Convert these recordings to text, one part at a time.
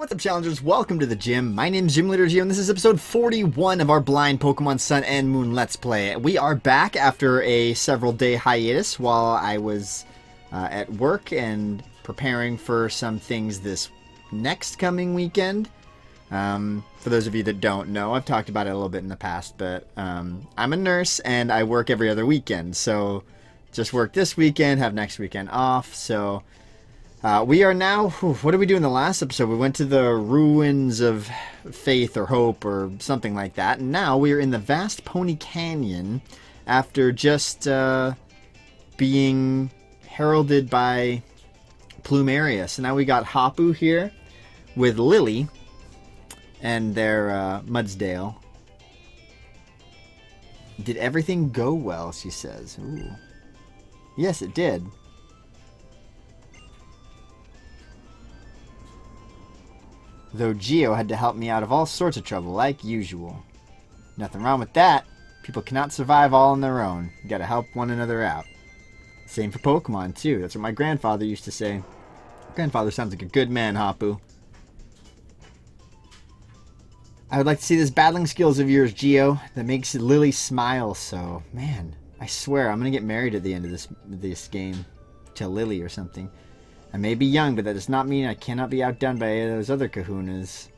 What's up, challengers? Welcome to the gym. My name is Gym Leader Geo, and this is episode 41 of our blind Pokemon Sun and Moon Let's Play. We are back after a several-day hiatus while I was at work and preparing for some things this next coming weekend. For those of you that don't know, I've talked about it a little bit in the past, but I'm a nurse and I work every other weekend. So just work this weekend, have next weekend off, so... we are now, what did we do in the last episode? We went to the ruins of faith or hope or something like that. And now we are in the Vast Poni Canyon after just being heralded by Plumeria. So now we got Hapu here with Lily and their Mudsdale. Did everything go well, she says. Ooh. Yes, it did. Though Geo had to help me out of all sorts of trouble, like usual. Nothing wrong with that. People cannot survive all on their own. You gotta help one another out. Same for Pokemon, too. That's what my grandfather used to say. Grandfather sounds like a good man, Hapu. I would like to see this battling skills of yours, Geo. That makes Lily smile so. Man, I swear, I'm gonna get married at the end of this game. To Lily or something. I may be young, but that does not mean I cannot be outdone by any of those other kahunas.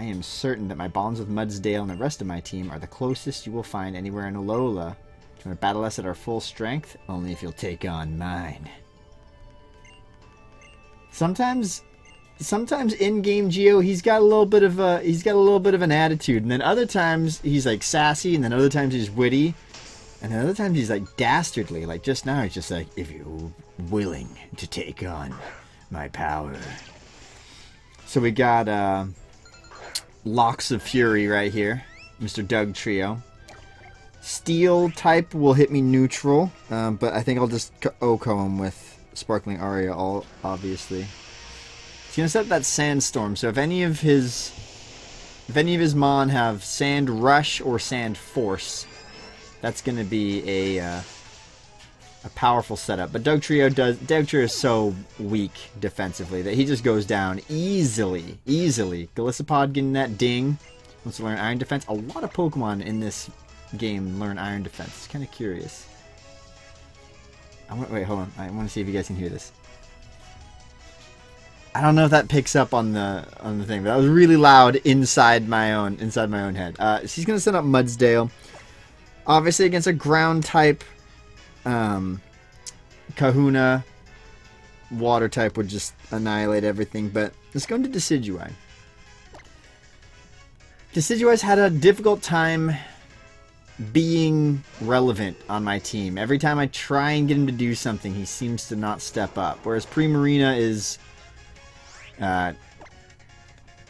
I am certain that my bonds with Mudsdale and the rest of my team are the closest you will find anywhere in Alola. Do you want to battle us at our full strength? Only if you'll take on mine. Sometimes in-game Geo, he's got a little bit of an attitude, and then other times he's like sassy, and then other times he's witty. And then other times he's like dastardly, like just now he's just like, if you're willing to take on my power. So we got Locks of Fury right here, Mr. Dugtrio. Steel type will hit me neutral, but I think I'll just Oko him with Sparkling Aria, obviously. He's going to set up that Sandstorm, so if any of his Mon have Sand Rush or Sand Force, that's going to be a powerful setup. But Dugtrio is so weak defensively that he just goes down easily. Easily. Glisopod getting that ding. Wants to learn Iron Defense. A lot of Pokemon in this game learn Iron Defense. It's kind of curious. Wait, hold on. I want to see if you guys can hear this. I don't know if that picks up on the thing, but that was really loud inside my own head. She's going to send up Mudsdale. Obviously against a ground type, kahuna, water type would just annihilate everything, but let's go into Decidueye. Decidueye's had a difficult time being relevant on my team. Every time I try and get him to do something, he seems to not step up, whereas Primarina is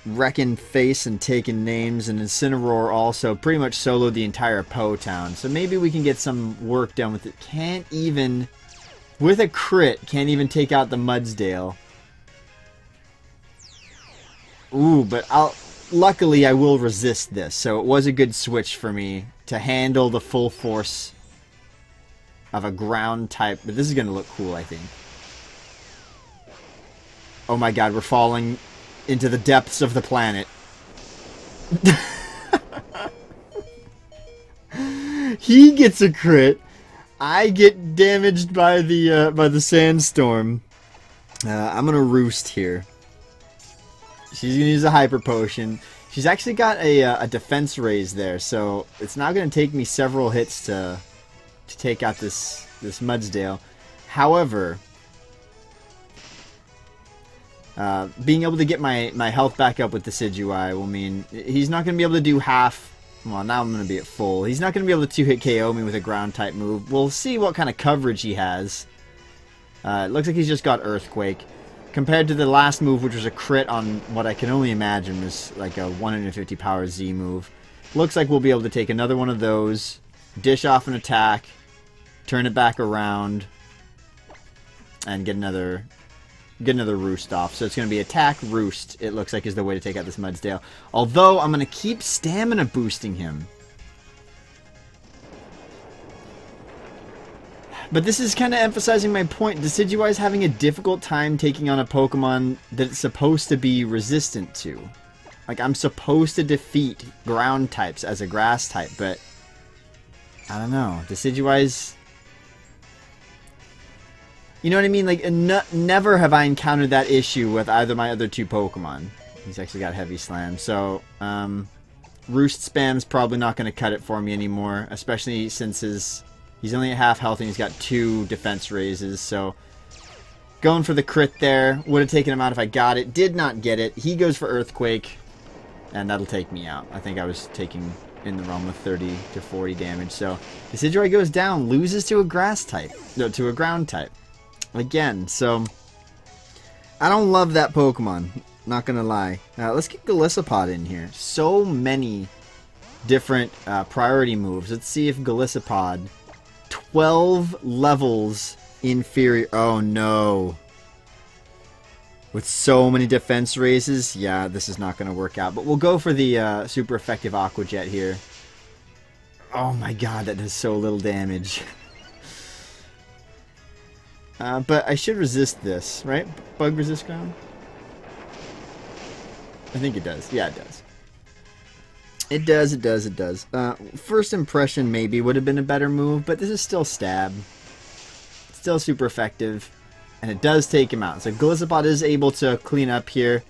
wrecking face and taking names, and Incineroar also pretty much soloed the entire Po Town. So maybe we can get some work done with it. Can't even, with a crit, can't even take out the Mudsdale. Ooh, but luckily I will resist this. So it was a good switch for me to handle the full force of a ground type. But this is going to look cool, I think. Oh my god, we're falling into the depths of the planet. He gets a crit. I get damaged by the sandstorm. I'm gonna roost here. She's gonna use a hyper potion. She's actually got a defense raise there, so it's now gonna take me several hits to take out this Mudsdale. However, being able to get my health back up with Decidueye will mean he's not going to be able to do half. Well, now I'm going to be at full. He's not going to be able to 2-hit KO me with a ground-type move. We'll see what kind of coverage he has. It looks like he's just got Earthquake. Compared to the last move, which was a crit on what I can only imagine was like a 150 power Z move. Looks like we'll be able to take another one of those, dish off an attack, turn it back around, and get another roost off. So it's going to be attack roost, it looks like, is the way to take out this Mudsdale. Although, I'm going to keep stamina boosting him. But this is kind of emphasizing my point. Decidueye is having a difficult time taking on a Pokemon that it's supposed to be resistant to. Like, I'm supposed to defeat ground types as a grass type, but I don't know. Decidueye's... You know what I mean? Like, never have I encountered that issue with either my other two Pokemon. He's actually got Heavy Slam, so... Roost Spam's probably not going to cut it for me anymore, especially since he's only at half health and he's got 2 defense raises, so... Going for the crit there. Would have taken him out if I got it. Did not get it. He goes for Earthquake, and that'll take me out. I think I was taking in the realm of 30 to 40 damage. So Decidueye goes down, loses to a grass type. No, to a ground type. Again, so I don't love that Pokemon. Not gonna lie. Let's get Glisopod in here. So many different priority moves. Let's see if Glisopod, 12 levels... inferior. Oh no. With so many defense raises, yeah, this is not going to work out. But we'll go for the super effective Aqua Jet here. Oh my god, that does so little damage. But I should resist this, right? Bug resist ground? I think it does. Yeah, it does. It does. First impression maybe would have been a better move, but this is still stab. Still super effective, and it does take him out. So Glisopod is able to clean up here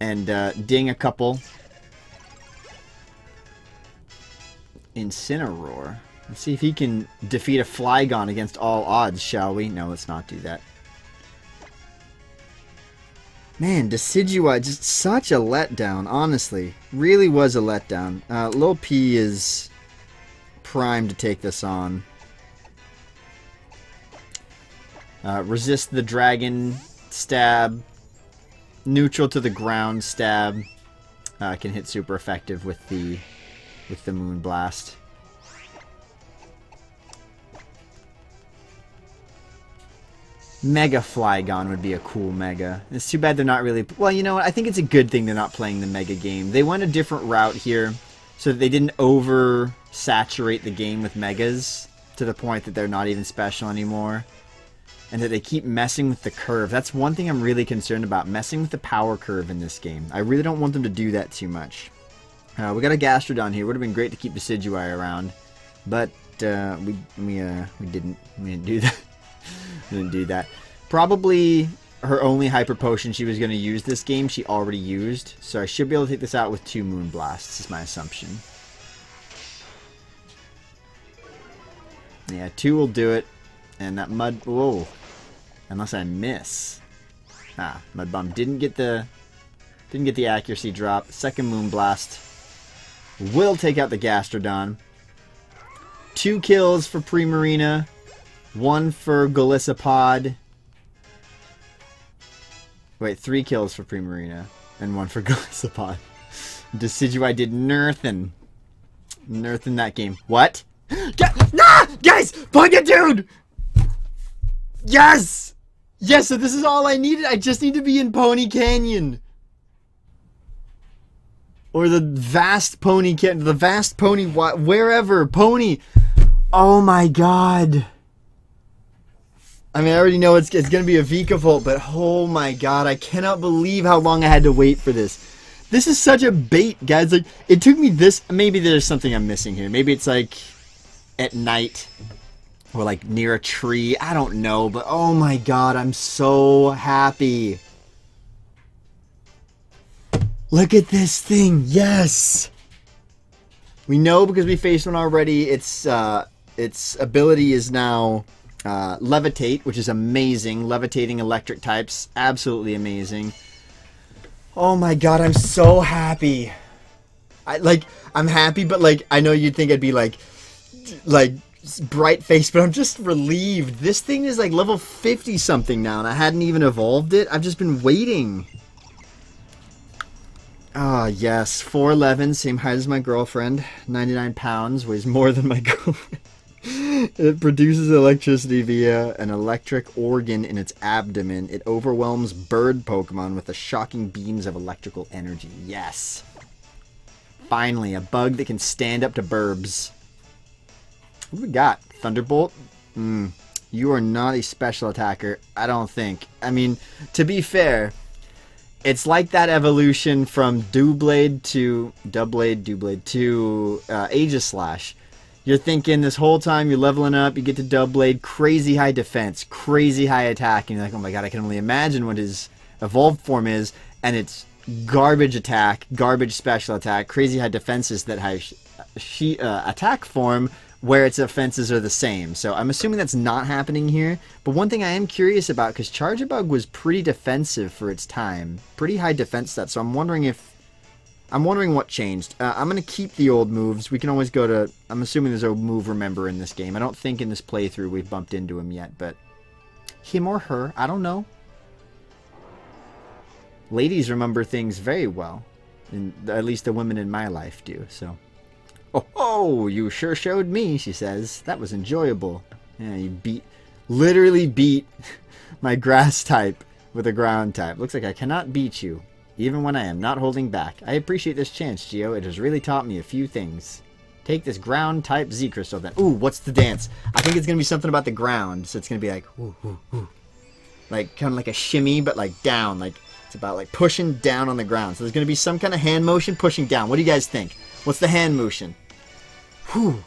and ding a couple. Incineroar. Let's see if he can defeat a Flygon against all odds, shall we? No, let's not do that. Man, Decidueye, just such a letdown, honestly. Really was a letdown. Lil P is primed to take this on. Resist the dragon stab, neutral to the ground stab. Can hit super effective with the moon blast. Mega Flygon would be a cool mega. It's too bad they're not really. Well, you know what? I think it's a good thing they're not playing the mega game. They went a different route here, so that they didn't over-saturate the game with megas to the point that they're not even special anymore. And that they keep messing with the curve. That's one thing I'm really concerned about, messing with the power curve in this game. I really don't want them to do that too much. We got a Gastrodon here. Would have been great to keep Decidueye around, but we didn't do that. Probably her only Hyper Potion she was going to use this game she already used, so I should be able to take this out with 2 Moon Blasts. Is my assumption. Yeah, 2 will do it, and that mud. Whoa. Unless I miss. Ah, Mudbomb didn't get the accuracy drop. Second Moon Blast will take out the Gastrodon. 2 kills for Primarina, 1 for Glisopod. Wait, 3 kills for Primarina and 1 for Glisopod. Decidueye did nothing. Nothing that game. What? Nah! Guys, plug it, dude. Yes! Yes, so this is all I needed. I just need to be in Poni Canyon. Or the Vast Poni Canyon. The Vast Poni... Wherever. Poni. Oh my god. I mean, I already know it's going to be a Vikavolt, but oh my god. I cannot believe how long I had to wait for this. This is such a bait, guys. Like, it took me this... Maybe there's something I'm missing here. Maybe it's like at night... or like near a tree. I don't know, but oh my god, I'm so happy. Look at this thing. Yes! We know because we faced one already. Its ability is now Levitate, which is amazing. Levitating electric types. Absolutely amazing. Oh my god, I'm so happy. I'm happy, but like, I know you'd think I'd be like bright face, but I'm just relieved. This thing is like level 50 something now, and I hadn't even evolved it. I've just been waiting. Ah, yes. 4'11", same height as my girlfriend. 99 pounds, weighs more than my girlfriend. It produces electricity via an electric organ in its abdomen. It overwhelms bird Pokemon with the shocking beams of electrical energy. Yes. Finally, a bug that can stand up to burbs. What do we got? Thunderbolt? You are not a special attacker, I don't think. I mean, to be fair, it's like that evolution from Dewblade to Aegislash. You're thinking this whole time, you're leveling up, you get to Dewblade, crazy high defense, crazy high attack, and you're like, oh my god, I can only imagine what his evolved form is, and it's garbage attack, garbage special attack, crazy high defenses that high attack form where its offenses are the same. So I'm assuming that's not happening here, but one thing I am curious about, because Charjabug was pretty defensive for its time, pretty high defense stats, so I'm wondering if what changed. I'm going to keep the old moves. We can always go to... I'm assuming there's a move remember in this game. I don't think in this playthrough we've bumped into him yet, but... him or her, I don't know. Ladies remember things very well. And at least the women in my life do, so... Oh, you sure showed me, she says. That was enjoyable. Yeah, you beat... literally beat my grass type with a ground type. Looks like I cannot beat you, even when I am not holding back. I appreciate this chance, Geo. It has really taught me a few things. Take this ground-type Z-Crystal then. Ooh, what's the dance? I think it's going to be something about the ground. So it's going to be like, ooh, ooh, ooh. Like, kind of like a shimmy, but like down. Like, it's about like pushing down on the ground. So there's going to be some kind of hand motion pushing down. What do you guys think? What's the hand motion? Whew.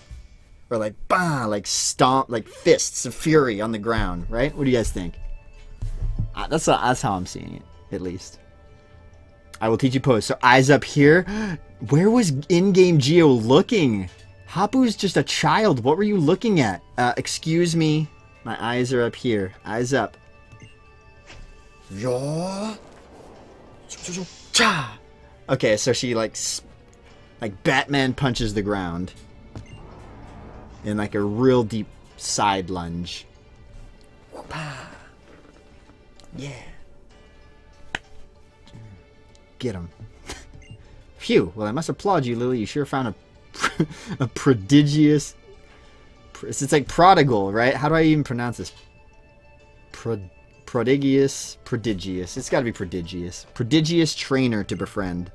Or like, bah, like stomp, like fists of fury on the ground, right? What do you guys think? That's how I'm seeing it, at least. I will teach you pose. So eyes up here. Where was in-game Geo looking? Hapu's just a child. What were you looking at? Excuse me. My eyes are up here. Eyes up. Okay, so she like Batman punches the ground in like a real deep side lunge. Yeah. Get him. Phew. Well, I must applaud you, Lily. You sure found a, prodigious... It's like prodigal, right? How do I even pronounce this? Prodigious. It's got to be prodigious. Prodigious trainer to befriend.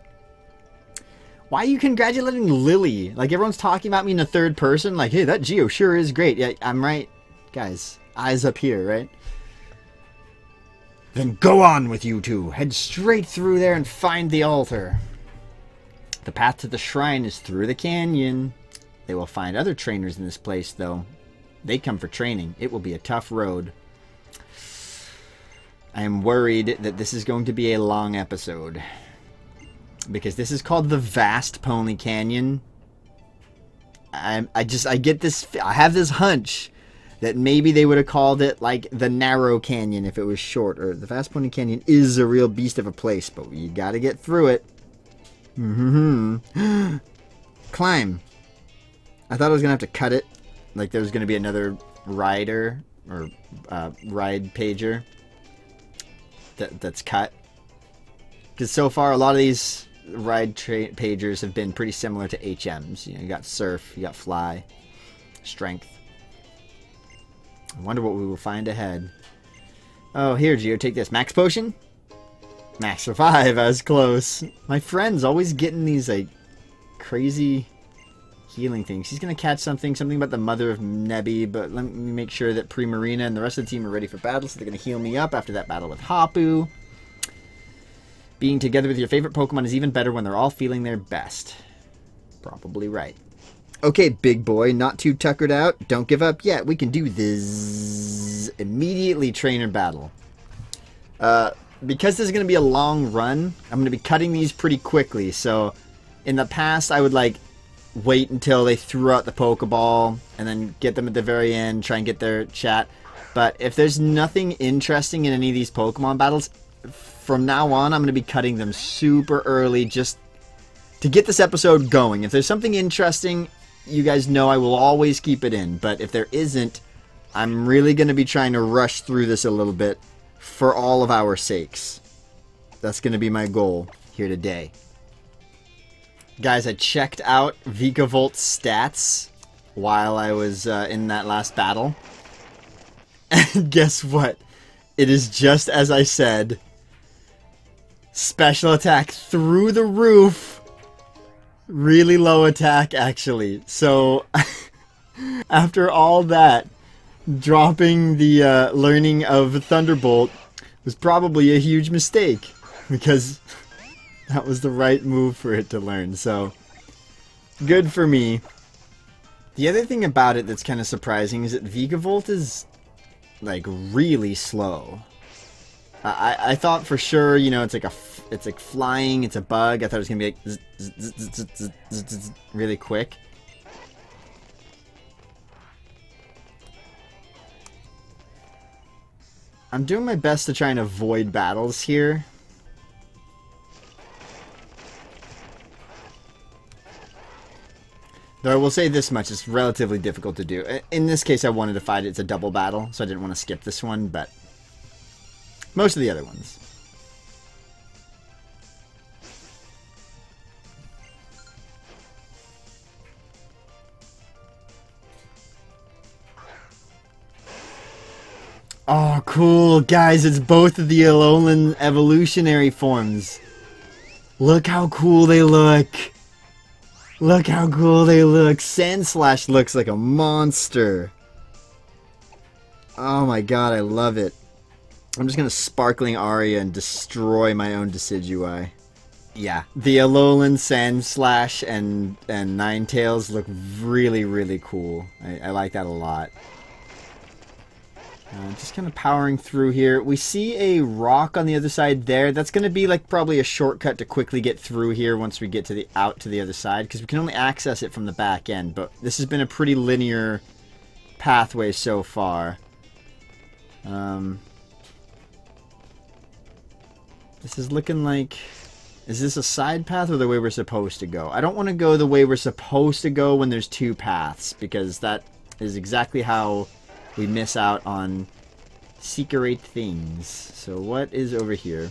Why are you congratulating Lily? Like, everyone's talking about me in the third person. Like, hey, that Geo sure is great. Yeah, I'm right. Guys, eyes up here, right? Then go on with you two. Head straight through there and find the altar. The path to the shrine is through the canyon. They will find other trainers in this place, though. They come for training. It will be a tough road. I am worried that this is going to be a long episode, because this is called the Vast Poni Canyon. I get this... I have this hunch that maybe they would have called it, like, the Narrow Canyon if it was short. Or the Vast Poni Canyon is a real beast of a place, but you gotta get through it. Climb. I thought I was gonna have to cut it. Like, there was gonna be another rider, or ride pager that's cut. Because so far, a lot of these ride pagers have been pretty similar to HMs. You know, you got Surf, you got Fly, Strength. I wonder what we will find ahead. Oh, here, Geo, take this. Max Potion? Max Revive, I was close. My friend's always getting these, like, crazy healing things. He's going to catch something about the mother of Nebi, but let me make sure that Primarina and the rest of the team are ready for battle, so they're going to heal me up after that battle with Hapu. Being together with your favorite Pokemon is even better when they're all feeling their best. Probably right. Okay, big boy, not too tuckered out. Don't give up yet. We can do this. Immediately trainer battle. Because this is going to be a long run, I'm going to be cutting these pretty quickly. So in the past, I would like wait until they threw out the Pokeball and then get them at the very end, try and get their chat. But if there's nothing interesting in any of these Pokemon battles, from now on, I'm going to be cutting them super early just to get this episode going. If there's something interesting... you guys know I will always keep it in, but if there isn't, I'm really going to be trying to rush through this a little bit for all of our sakes. That's going to be my goal here today. Guys, I checked out Vikavolt's stats while I was in that last battle. And guess what? It is just as I said. Special attack through the roof. Really low attack, actually. So After all that, dropping the learning of Thunderbolt was probably a huge mistake, because that was the right move for it to learn, so good for me. The other thing about it that's kind of surprising is that Vikavolt is, like, really slow. I thought for sure, you know, it's like flying, it's a bug. I thought it was going to be like really quick. I'm doing my best to try and avoid battles here. Though I will say this much, it's relatively difficult to do. In this case, I wanted to fight it. It's a double battle, so I didn't want to skip this one, but most of the other ones. Oh, cool. Guys, it's both of the Alolan evolutionary forms. Look how cool they look. Look how cool they look. Sandslash looks like a monster. Oh my god, I love it. I'm just going to Sparkling Aria and destroy my own Decidueye. Yeah, the Alolan Sandslash and Ninetales look really, really cool. I like that a lot. Just kind of powering through here. We see a rock on the other side there. That's going to be like probably a shortcut to quickly get through here once we get to the out to the other side, because we can only access it from the back end. But this has been a pretty linear pathway so far. This is looking like... Is this a side path or the way we're supposed to go? I don't want to go the way we're supposed to go when there's two paths, because that is exactly how we miss out on secret things. So what is over here?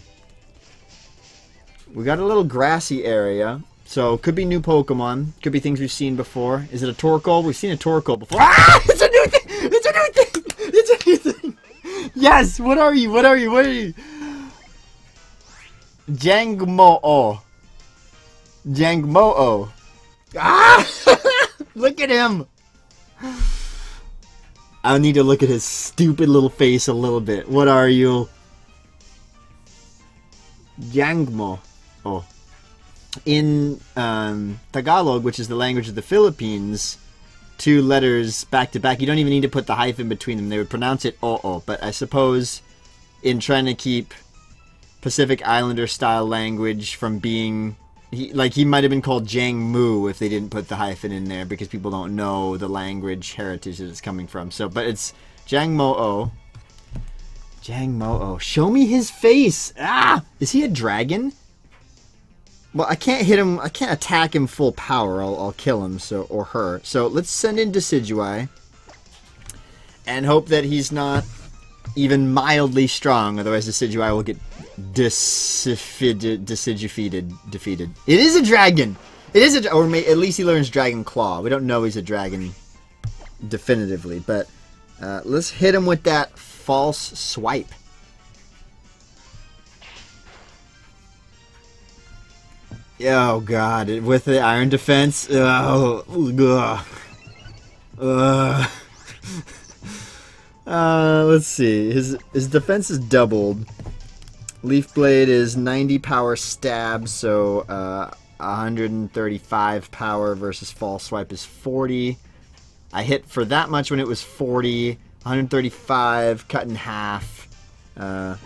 We got a little grassy area. So could be new Pokemon. Could be things we've seen before. Is it a Torkoal? We've seen a Torkoal before. Ah! It's a new thing! It's a new thing! It's a new thing! Yes! What are you? What are you? What are you? Jangmo-o. Jangmo-o. Ah! Look at him! I need to look at his stupid little face a little bit. What are you? Jangmo-o. In Tagalog, which is the language of the Philippines, two letters back to back, you don't even need to put the hyphen between them. They would pronounce it o-o. But I suppose in trying to keep Pacific Islander style language from being... He might have been called Jangmo if they didn't put the hyphen in there, because people don't know the language heritage that it's coming from. So, but it's Jangmo-o. Jangmo-o. Show me his face! Ah! Is he a dragon? Well, I can't hit him. I can't attack him full power. I'll kill him, so, or her. So let's send in Decidueye and hope that he's not even mildly strong, otherwise Decidueye will get defeated. It is a dragon! It is a... Or at least he learns Dragon Claw. We don't know he's a dragon definitively, but let's hit him with that false swipe. Oh god, with the Iron Defense? Oh, ugh. Ugh. Let's see. His defense is doubled. Leaf Blade is 90 power stab, so 135 power versus False Swipe is 40. I hit for that much when it was 40. 135, cut in half. You know,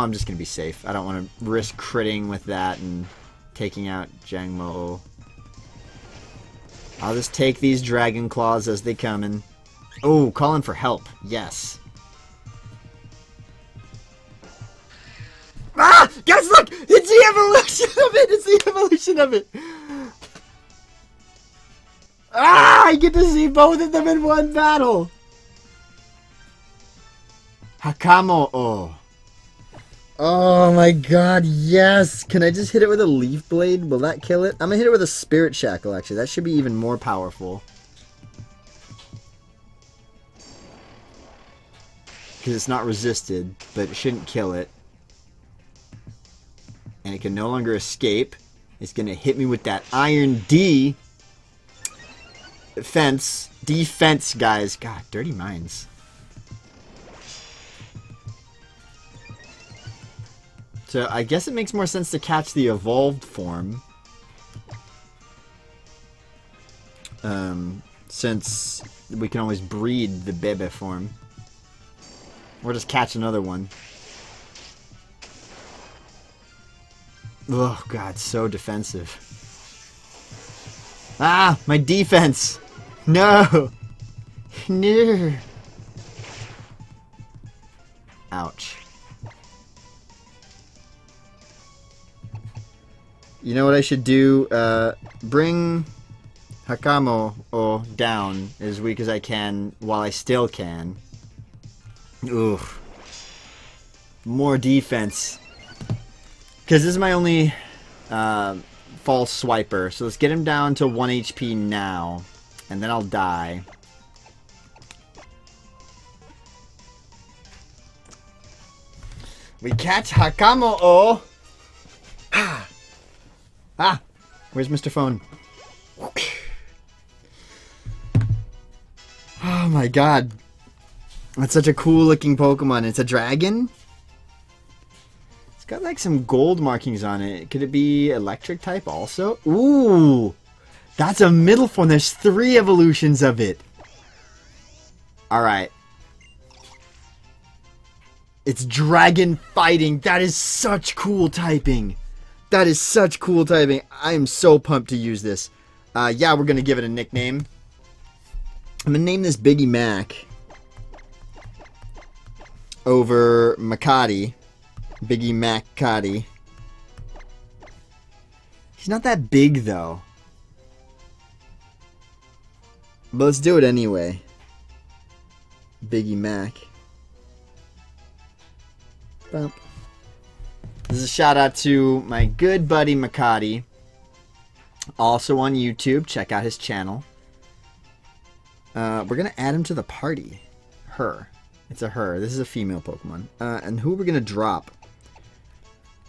I'm just going to be safe. I don't want to risk critting with that and taking out Jangmo-o. I'll just take these Dragon Claws as they come in. Oh, calling for help. Yes. Ah! Guys, look! It's the evolution of it! It's the evolution of it! Ah! I get to see both of them in one battle! Hakamo-o. Oh my god, yes! Can I just hit it with a Leaf Blade? Will that kill it? I'm gonna hit it with a Spirit Shackle, actually. That should be even more powerful, because it's not resisted, but it shouldn't kill it. And it can no longer escape. It's going to hit me with that Iron D. fence. Defense, guys. God, dirty minds. So I guess it makes more sense to catch the evolved form. Since we can always breed the bebe form. Or just catch another one. Oh god, so defensive. Ah, my defense! No! No! Ouch. You know what I should do? Bring Hakamo-o down as weak as I can while I still can. Oof. More defense. Because this is my only false swiper. So let's get him down to 1 HP now. And then I'll die. We catch Hakamo-o! Ah! Ah! Where's Mr. Phone? Oh my god. That's such a cool looking Pokemon. It's a dragon? It's got like some gold markings on it. Could it be electric type also? Ooh! That's a middle form. There's 3 evolutions of it. Alright. It's dragon fighting. That is such cool typing. That is such cool typing. I am so pumped to use this. Yeah, we're going to give it a nickname. I'm going to name this Biggie Mac over Makati. Biggie Macati. He's not that big, though. But let's do it anyway. Biggie Mac. Bump. This is a shout out to my good buddy Makati. Also on YouTube, check out his channel. We're gonna add him to the party. Her. It's a her. This is a female Pokemon. And who we're gonna drop?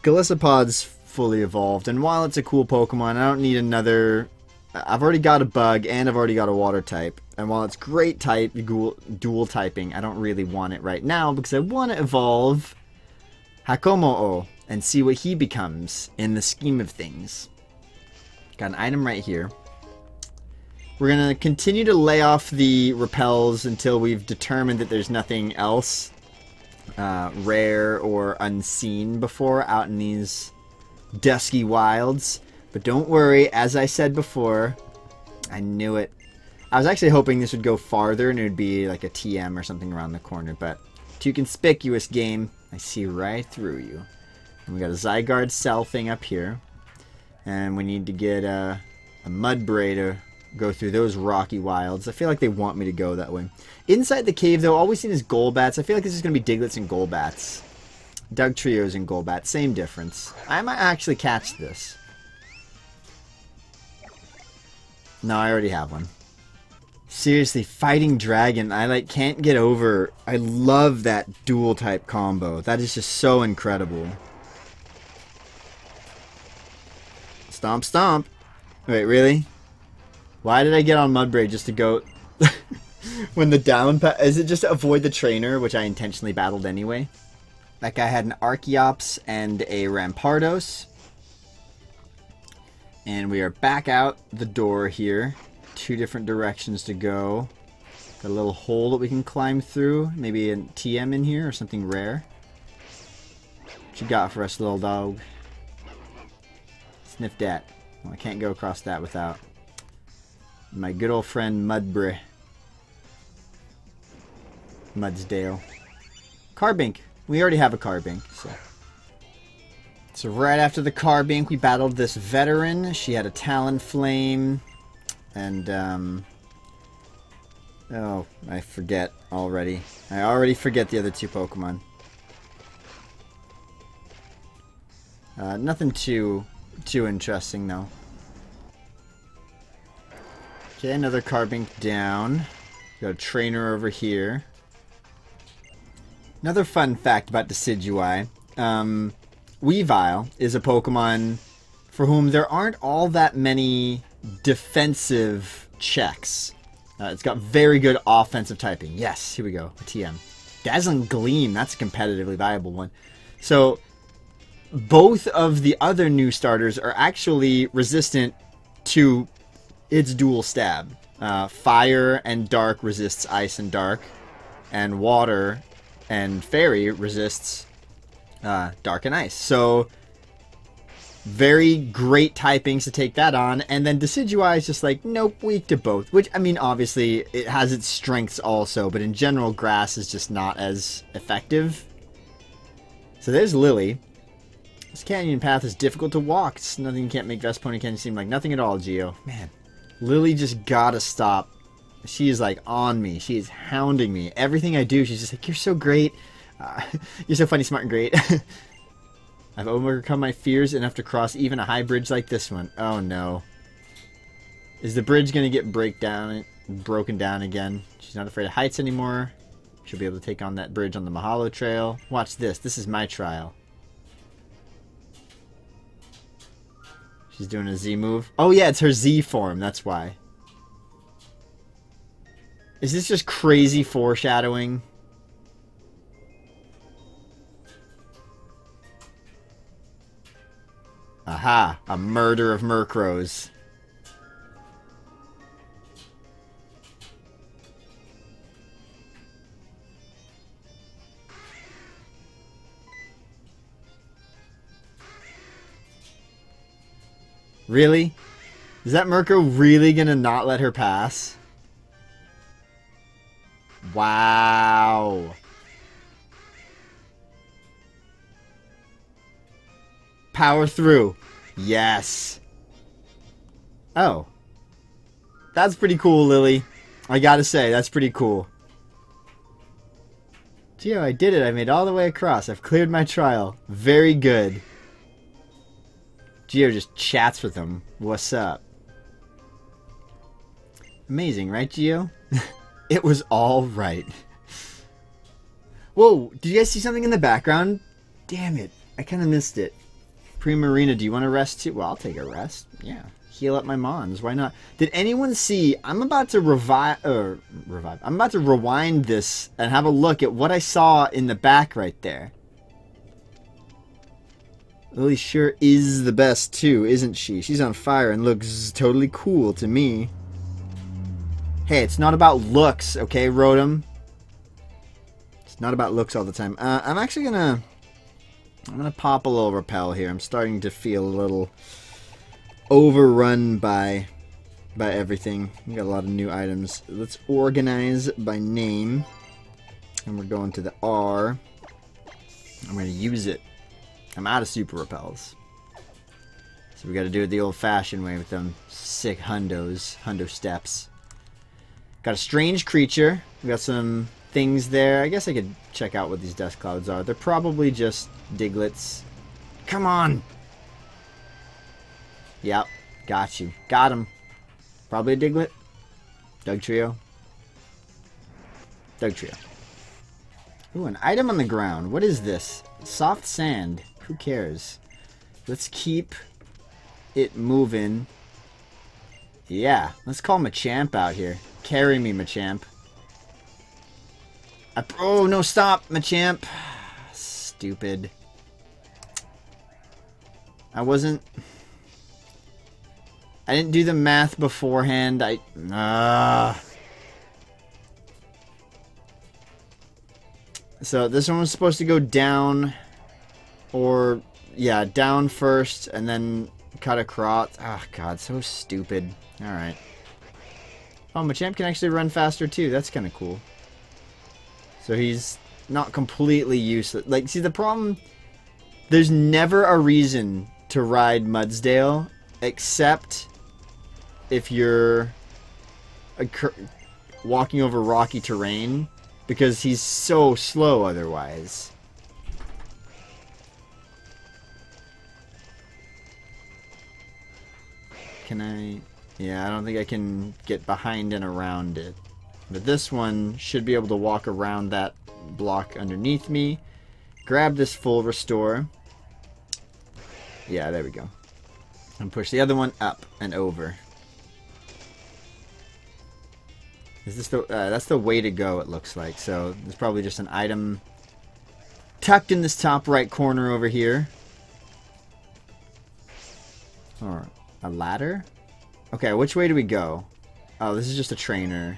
Glisopod's fully evolved, and while it's a cool Pokemon, I don't need another. I've already got a bug, and I've already got a water type. And while it's great type, dual typing, I don't really want it right now because I want to evolve Hakamo-o and see what he becomes in the scheme of things. Got an item right here. We're going to continue to lay off the repels until we've determined that there's nothing else rare or unseen before out in these dusky wilds. But don't worry, as I said before, I knew it. I was actually hoping this would go farther and it would be like a TM or something around the corner, but too conspicuous, game. I see right through you. And we got a Zygarde cell thing up here. And we need to get a Mudbray to go through those rocky wilds. I feel like they want me to go that way. Inside the cave, though, all we've seen is Golbats. I feel like this is going to be Diglets and Golbats. Dugtrios and Golbats, same difference. I might actually catch this. No, I already have one. Seriously, fighting dragon. I like can't get over. I love that dual type combo. That is just so incredible. Stomp, stomp. Wait, really? Why did I get on Mudbray just to go when the down pass? Is it just to avoid the trainer, which I intentionally battled anyway? That guy had an Archeops and a Rampardos. And we are back out the door here. 2 different directions to go. Got a little hole that we can climb through. Maybe a TM in here or something rare. What you got for us, little dog? Sniff that. Well, I can't go across that without my good old friend Mudbray. Mudsdale. Carbink. We already have a Carbink, so... So right after the Carbink, we battled this veteran. She had a Talonflame, and oh, I forget already. I already forget the other 2 Pokemon. Nothing too interesting though. Okay, another Carbink down. Got a trainer over here. Another fun fact about Decidueye. Weavile is a Pokemon for whom there aren't all that many defensive checks. It's got very good offensive typing. Yes, here we go. TM. Dazzling Gleam. That's a competitively viable one. So both of the other new starters are actually resistant to its dual stab. Fire and Dark resists Ice and Dark, and Water and Fairy resists Dark and Ice. So very great typings to take that on. And then Decidueye is just like, nope, weak to both. Which, I mean, obviously it has its strengths also, but in general grass is just not as effective. So there's Lily. This canyon path is difficult to walk. It's nothing. You can't make Vast Poni Canyon seem like nothing at all, Geo. Man, Lily just gotta stop. She is like on me. She is hounding me. Everything I do, she's just like, you're so great. You're so funny, smart, and great. I've overcome my fears enough to cross even a high bridge like this one. Oh no. Is the bridge going to get broken down again? She's not afraid of heights anymore. She'll be able to take on that bridge on the Mahalo Trail. Watch this. This is my trial. She's doing a Z move. Oh yeah, it's her Z form. That's why. Is this just crazy foreshadowing? Aha, a murder of Murkrows. Really? Is that Murkrow really gonna not let her pass? Wow. Power through. Yes. Oh. That's pretty cool, Lily. I gotta say, that's pretty cool. Geo, I did it. I made all the way across. I've cleared my trial. Very good. Geo just chats with him. What's up? Amazing, right, Geo? It was all right. Whoa, did you guys see something in the background? Damn it. I kind of missed it. Primarina, do you want to rest too? Well, I'll take a rest. Yeah. Heal up my mons. Why not? Did anyone see? I'm about to I'm about to rewind this and have a look at what I saw in the back right there. Lily sure is the best too, isn't she? She's on fire and looks totally cool to me. Hey, it's not about looks, okay, Rotom? It's not about looks all the time. I'm actually going to... I'm going to pop a little repel here. I'm starting to feel a little overrun by everything. We've got a lot of new items. Let's organize by name. And we're going to the R. I'm going to use it. I'm out of super repels. So we got to do it the old-fashioned way with them sick hundos. Hundo steps. Got a strange creature. We got some... things there. I guess I could check out what these dust clouds are. They're probably just Diglets. Come on! Yep. Got you. Got him. Probably a Diglet. Dugtrio. Dugtrio. Ooh, an item on the ground. What is this? Soft sand. Who cares? Let's keep it moving. Yeah. Let's call Machamp out here. Carry me, Machamp. Oh, no, stop, Machamp. Stupid. I didn't do the math beforehand. So this one was supposed to go down. Or, yeah, down first and then cut across. Oh, God, so stupid. Alright. Oh, Machamp can actually run faster, too. That's kind of cool. So he's not completely useless. Like, see, the problem... There's never a reason to ride Mudsdale, except if you're walking over rocky terrain, because he's so slow otherwise. Can I... Yeah, I don't think I can get behind and around it. But this one should be able to walk around that block underneath me. Grab this full restore. Yeah, there we go. And push the other one up and over. Is this the that's the way to go, it looks like. So there's probably just an item tucked in this top right corner over here. Or a ladder? Okay, which way do we go? Oh, this is just a trainer.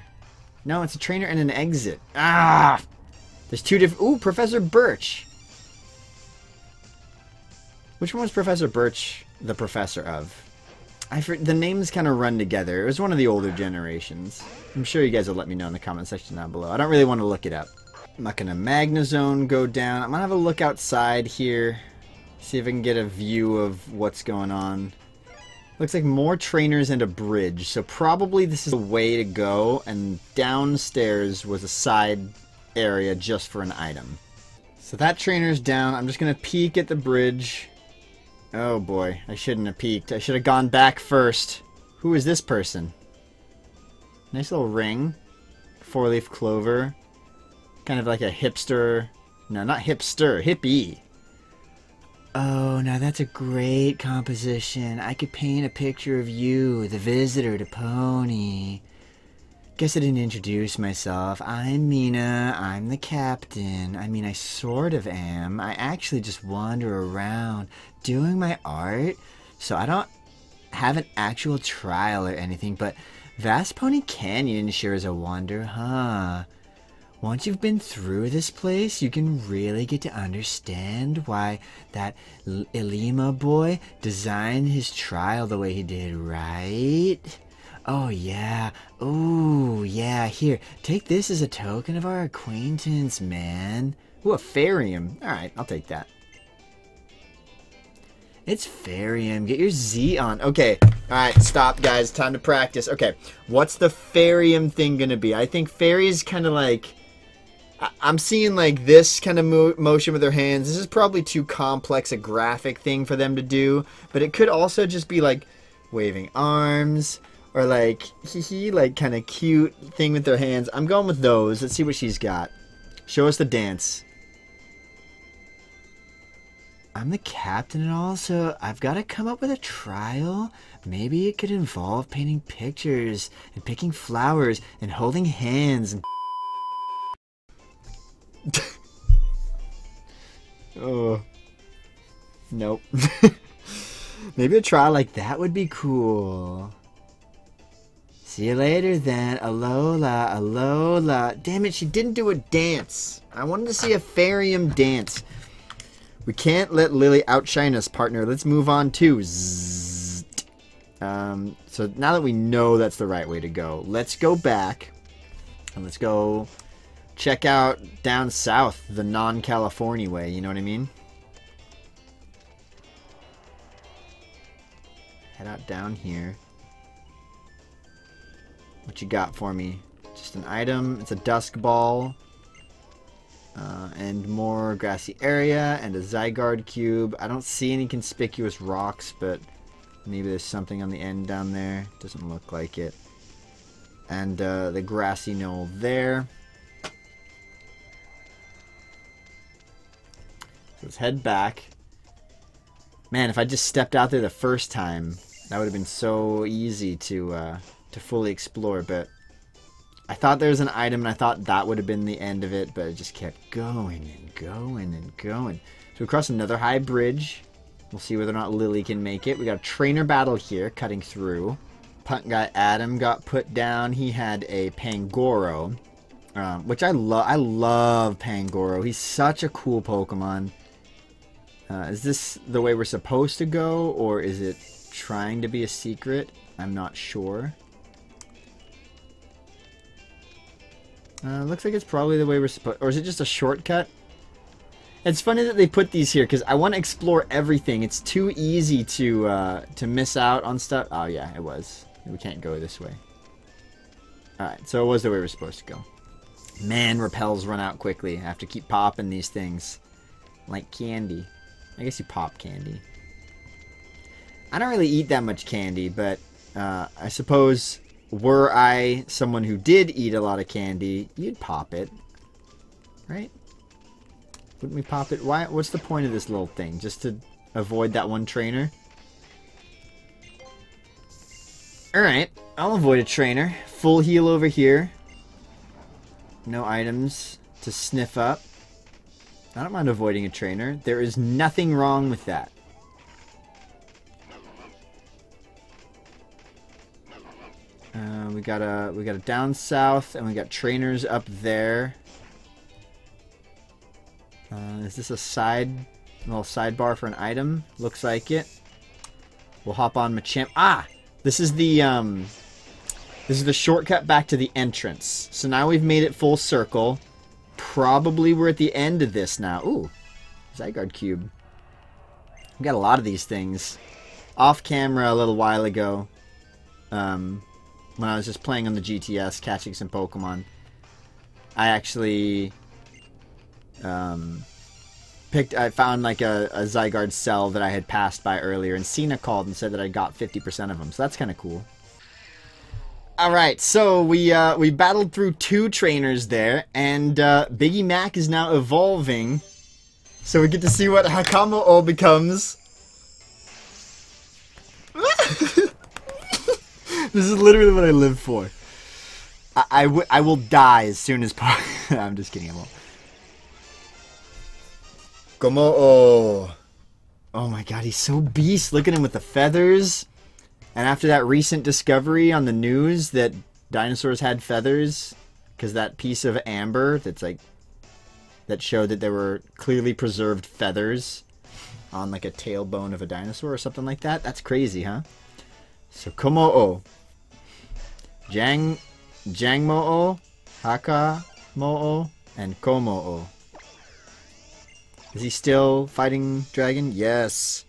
No, it's a trainer and an exit. Ah! There's two different... Ooh, Professor Birch! Which one was Professor Birch the professor of? The names kind of run together. It was one of the older generations. I'm sure you guys will let me know in the comment section down below. I don't really want to look it up. I'm not going to Magnezone go down. I'm going to have a look outside here. See if I can get a view of what's going on. Looks like more trainers and a bridge. So probably this is the way to go. And downstairs was a side area just for an item. So that trainer's down. I'm just going to peek at the bridge. Oh boy, I shouldn't have peeked. I should have gone back first. Who is this person? Nice little ring. Four-leaf clover. Kind of like a hipster. No, not hipster. Hippie. Oh, now that's a great composition. I could paint a picture of you, the visitor to Pony. Guess I didn't introduce myself. I'm Mina. I'm the captain. I mean, I sort of am. I actually just wander around doing my art. So I don't have an actual trial or anything, but Vast Poni Canyon sure is a wonder, huh? Once you've been through this place, you can really get to understand why that Ilima boy designed his trial the way he did, right? Oh yeah, ooh yeah, here, take this as a token of our acquaintance, man. Ooh, a Fairium, alright, I'll take that. It's Fairium, get your Z on. Okay, alright, stop guys, time to practice. Okay, what's the Fairium thing gonna be? I think Fairy's kinda like, I'm seeing like this kind of motion with their hands. This is probably too complex a graphic thing for them to do, but it could also just be like waving arms, or like, hee-hee, like kind of cute thing with their hands. I'm going with those. Let's see what she's got. Show us the dance. I'm the captain and all, so I've got to come up with a trial. Maybe it could involve painting pictures and picking flowers and holding hands and... Oh. Nope. Maybe a trial like that would be cool. See you later then, Alola, Alola. Damn it, she didn't do a dance. I wanted to see a Fairium dance. We can't let Lily outshine us, partner. Let's move on to Zzzt. So now that we know that's the right way to go, let's go back and let's go check out down south, the non-California way, you know what I mean? Head out down here. What you got for me? Just an item. It's a dusk ball. And more grassy area and a Zygarde cube. I don't see any conspicuous rocks, but maybe there's something on the end down there. Doesn't look like it. And the grassy knoll there. So let's head back. Man, if I just stepped out there the first time, that would have been so easy to fully explore, but I thought there was an item and I thought that would have been the end of it, but it just kept going and going and going. So we cross another high bridge. We'll see whether or not Lily can make it. We got a trainer battle here, cutting through. Punt guy Adam got put down. He had a Pangoro, which I love. I love Pangoro. He's such a cool Pokemon. Is this the way we're supposed to go, or is it trying to be a secret? I'm not sure. Looks like it's probably the way we're supposed... Or is it just a shortcut? It's funny that they put these here, because I want to explore everything. It's too easy to miss out on stuff. Oh, yeah, it was. We can't go this way. Alright, so it was the way we're supposed to go. Man, repels run out quickly. I have to keep popping these things. Like candy. I guess you pop candy. I don't really eat that much candy, but I suppose... Were I someone who did eat a lot of candy, you'd pop it, right? Wouldn't we pop it? Why? What's the point of this little thing? Just to avoid that one trainer? Alright, I'll avoid a trainer. Full heal over here. No items to sniff up. I don't mind avoiding a trainer. There is nothing wrong with that. We got a down south, and we got trainers up there. Is this a little sidebar for an item? Looks like it. We'll hop on Machamp. Ah, this is the shortcut back to the entrance. So now we've made it full circle. Probably we're at the end of this now. Ooh, Zygarde cube. We got a lot of these things. Off camera a little while ago. When I was just playing on the GTS, catching some Pokemon, I actually I found like a Zygarde cell that I had passed by earlier, and Cena called and said that I got 50% of them, so that's kind of cool. Alright, so we battled through two trainers there, and Biggie Mac is now evolving, so we get to see what Hakamo-o becomes. This is literally what I live for. I will die as soon as possible. I'm just kidding, I won't. Kommo-o. Oh my god, he's so beast. Look at him with the feathers. And after that recent discovery on the news that dinosaurs had feathers, because that piece of amber that's like, that showed that there were clearly preserved feathers on like a tailbone of a dinosaur or something like that. That's crazy, huh? So Kommo-o. Jangmo-o, Hakamo-o, and Kommo-o. Is he still fighting dragon? Yes.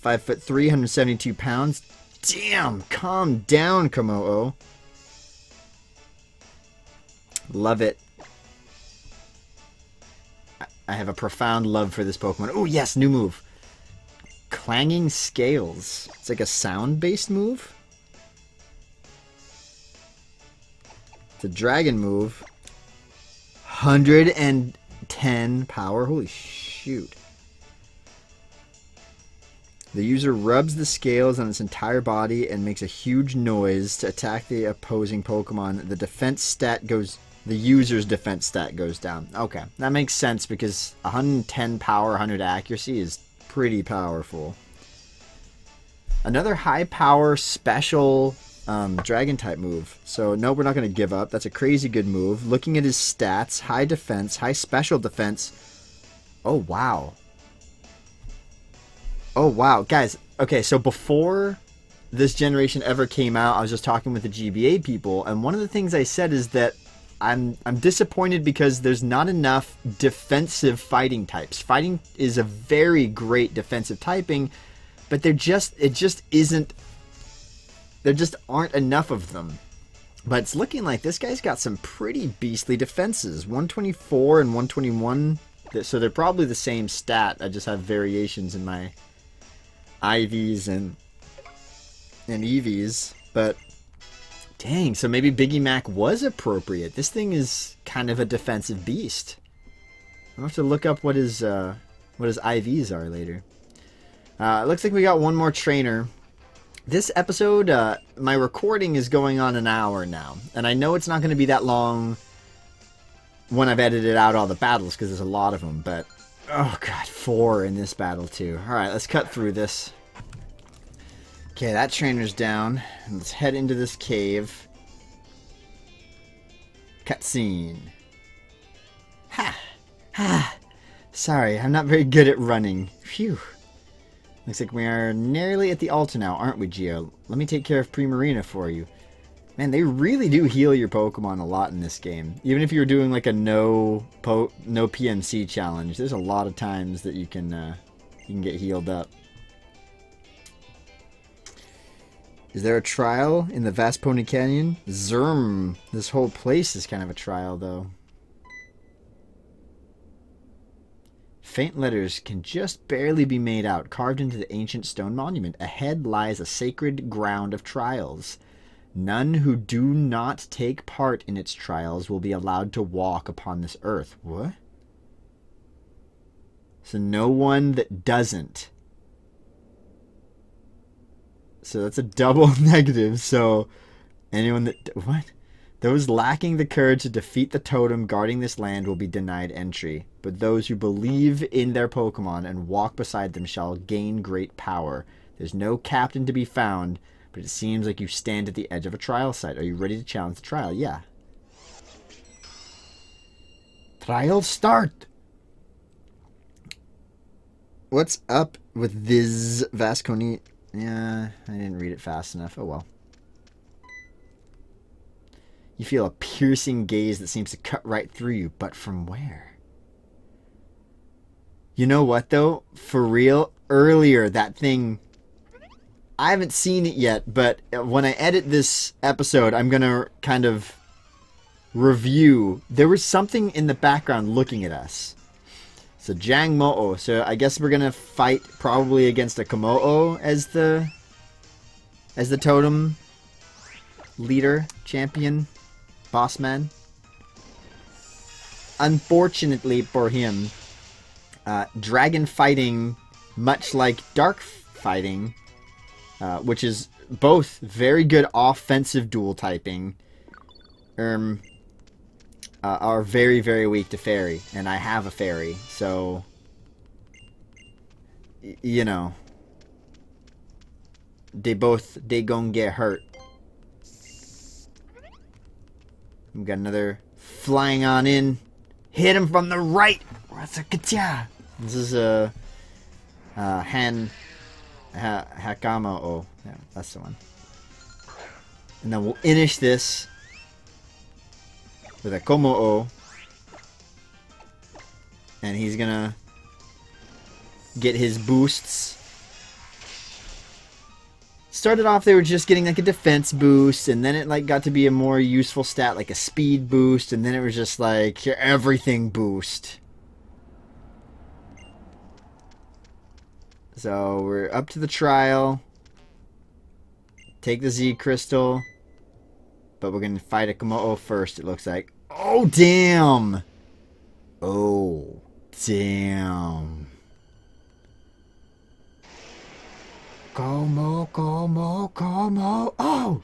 5 foot 372 pounds. Damn, calm down, Kommo-o. Love it. I have a profound love for this Pokemon. Oh yes, new move. Clanging scales. It's like a sound-based move. It's a dragon move. 110 power. Holy shoot. The user rubs the scales on its entire body and makes a huge noise to attack the opposing Pokemon. The user's defense stat goes down. Okay, that makes sense because 110 power, 100 accuracy is pretty powerful. Another high power special dragon type move. So no, we're not going to give up. That's a crazy good move. Looking at his stats, high defense, high special defense. Oh wow. Oh wow, guys. Okay, so before this generation ever came out, I was just talking with the GBA people, and one of the things I said is that I'm disappointed because there's not enough defensive fighting types. Fighting is a very great defensive typing, but there just aren't enough of them. But it's looking like this guy's got some pretty beastly defenses. 124 and 121, so they're probably the same stat. I just have variations in my IVs and EVs, but dang, so maybe Biggie Mac was appropriate. This thing is kind of a defensive beast. I'll have to look up what his IVs are later. It looks like we got one more trainer. This episode, my recording is going on an hour now. And I know it's not going to be that long when I've edited out all the battles, because there's a lot of them. But, oh god, 4 in this battle too. Alright, let's cut through this. Okay, that trainer's down. Let's head into this cave. Cutscene. Ha! Ha! Sorry, I'm not very good at running. Phew. Looks like we are nearly at the altar now, aren't we, Geo? Let me take care of Primarina for you. Man, they really do heal your Pokemon a lot in this game. Even if you're doing like a no PMC challenge, there's a lot of times that you can get healed up. Is there a trial in the Vast Poni Canyon? Zerm. This whole place is kind of a trial, though. Faint letters can just barely be made out, carved into the ancient stone monument. Ahead lies a sacred ground of trials. None who do not take part in its trials will be allowed to walk upon this earth. What? So no one that doesn't. So that's a double negative, so anyone that... What? Those lacking the courage to defeat the totem guarding this land will be denied entry, but those who believe in their Pokemon and walk beside them shall gain great power. There's no captain to be found, but it seems like you stand at the edge of a trial site. Are you ready to challenge the trial? Yeah. Trial start! What's up with this Vast Poni? Yeah, I didn't read it fast enough. Oh well. You feel a piercing gaze that seems to cut right through you, but from where? You know what, though? For real, earlier, that thing... I haven't seen it yet, but when I edit this episode, I'm going to kind of review. There was something in the background looking at us. So, Jangmo-o. So, I guess we're going to fight probably against a Kommo-o as the totem leader, champion. Boss man. Unfortunately for him, dragon fighting, much like dark fighting, which is both very good offensive dual typing, are very, very weak to fairy, and I have a fairy, so you know, they gon' get hurt. We got another flying on in. Hit him from the right. This is a Hakamo-o. Yeah, that's the one. And then we'll finish this with a Kommo-o. And he's gonna get his boosts. Started off, they were just getting like a defense boost, and then it like got to be a more useful stat, like a speed boost, and then it was just like your everything boost. So we're up to the trial. Take the Z crystal, but we're gonna fight a Kommo-o first. It looks like. Oh damn! Oh damn! Kommo-o. Oh!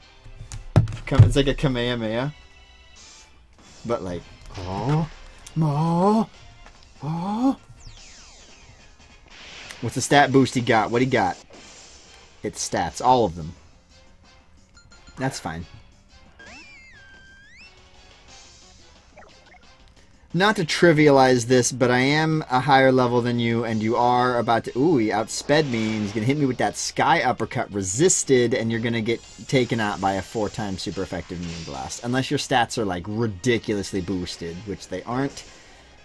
It's like a Kamehameha. But like, Kommo-o. Oh. What's the stat boost he got? What he got? It's stats, all of them. That's fine. Not to trivialize this, but I am a higher level than you, and you are about to... Ooh, he outsped me, and he's going to hit me with that sky uppercut resisted, and you're going to get taken out by a 4-time super effective Moon Blast. Unless your stats are, like, ridiculously boosted, which they aren't.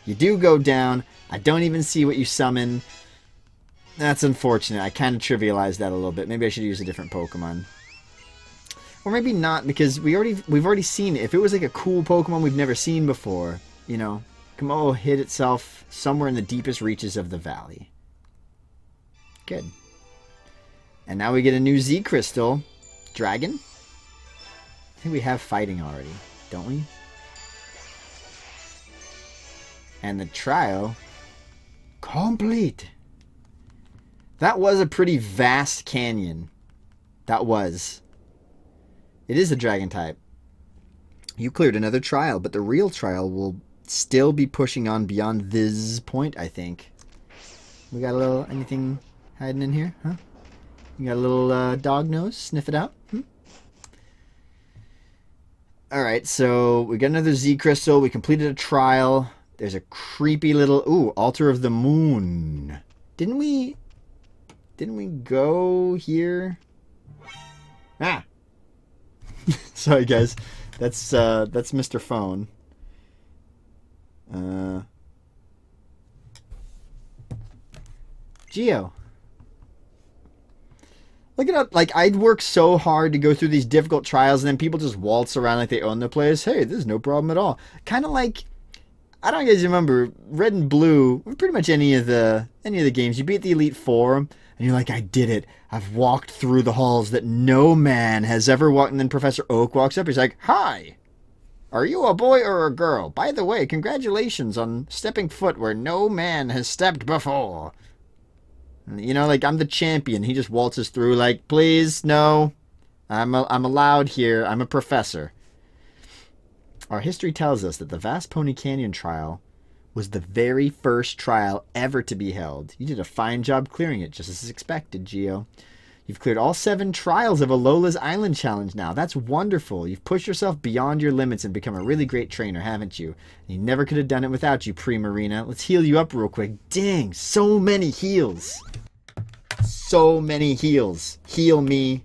You do go down. I don't even see what you summon. That's unfortunate. I kind of trivialized that a little bit. Maybe I should use a different Pokemon. Or maybe not, because we've already seen it. If it was, like, a cool Pokemon we've never seen before... You know, Kommo-o hid itself somewhere in the deepest reaches of the valley. Good. And now we get a new Z crystal. Dragon? I think we have fighting already, don't we? And the trial... complete! That was a pretty vast canyon. That was. It is a dragon type. You cleared another trial, but the real trial will... still be pushing on beyond this point, I think. We got a little anything hiding in here, huh? You got a little dog nose? Sniff it out? Hmm? Alright, so we got another Z crystal. We completed a trial. There's a creepy little... Ooh, Altar of the Moon. Didn't we go here? Ah! Sorry, guys. That's Mr. Phone. Geo. Look at how, like, I'd work so hard to go through these difficult trials and then people just waltz around like they own the place. Hey, there's no problem at all. Kind of like, I don't know if you guys remember, Red and Blue, pretty much any of the games, you beat the Elite Four and you're like, I did it. I've walked through the halls that no man has ever walked. And then Professor Oak walks up, he's like, hi. Are you a boy or a girl? By the way, congratulations on stepping foot where no man has stepped before. You know, like, I'm the champion. He just waltzes through like, please, no. I'm allowed here. I'm a professor. Our history tells us that the Vast Poni Canyon trial was the very first trial ever to be held. You did a fine job clearing it, just as expected, Geo. You've cleared all 7 trials of Alola's Island Challenge now. That's wonderful. You've pushed yourself beyond your limits and become a really great trainer, haven't you? You never could have done it without you, Primarina. Let's heal you up real quick. Dang, so many heals. So many heals. Heal me.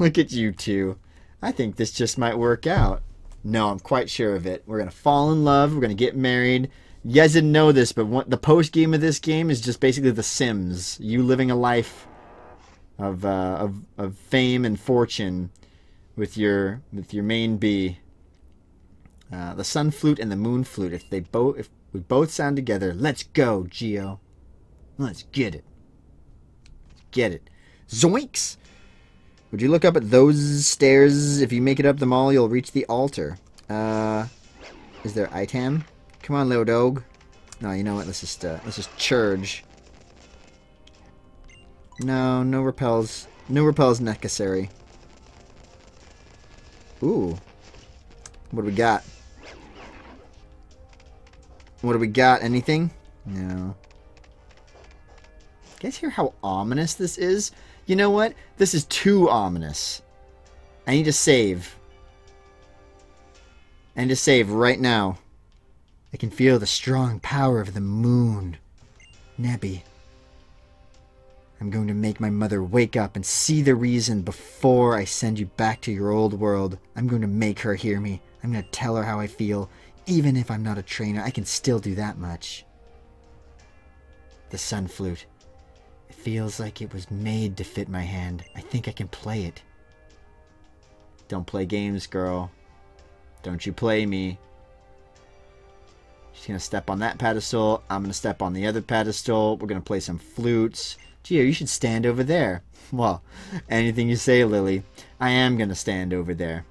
Look at you two. I think this just might work out. No, I'm quite sure of it. We're going to fall in love. We're going to get married. You guys didn't know this, but the post-game of this game is just basically The Sims. You living a life of fame and fortune with your main bee. The sun flute and the moon flute. If we both sound together, let's go, Geo. Let's get it. Get it. Zoinks! Would you look up at those stairs? If you make it up them all, you'll reach the altar. Is there item? Come on, little dog. No, you know what? Let's just charge. No, no repels. No repels necessary. Ooh. What do we got? What do we got? Anything? No. You guys hear how ominous this is? You know what? This is too ominous. I need to save. I need to save right now. I can feel the strong power of the moon. Nebby. I'm going to make my mother wake up and see the reason before I send you back to your old world. I'm going to make her hear me. I'm going to tell her how I feel. Even if I'm not a trainer, I can still do that much. The sun flute. It feels like it was made to fit my hand. I think I can play it. Don't play games, girl. Don't you play me. She's going to step on that pedestal. I'm going to step on the other pedestal. We're going to play some flutes. Geo, you should stand over there. Well, anything you say, Lily. I am going to stand over there.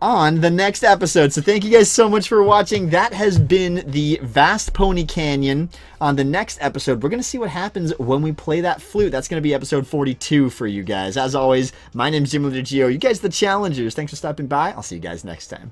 On the next episode. So thank you guys so much for watching. That has been the Vast Poni Canyon. On the next episode, we're going to see what happens when we play that flute. That's going to be episode 42 for you guys. As always, my name's Gym Leader Geo. You guys are the challengers. Thanks for stopping by. I'll see you guys next time.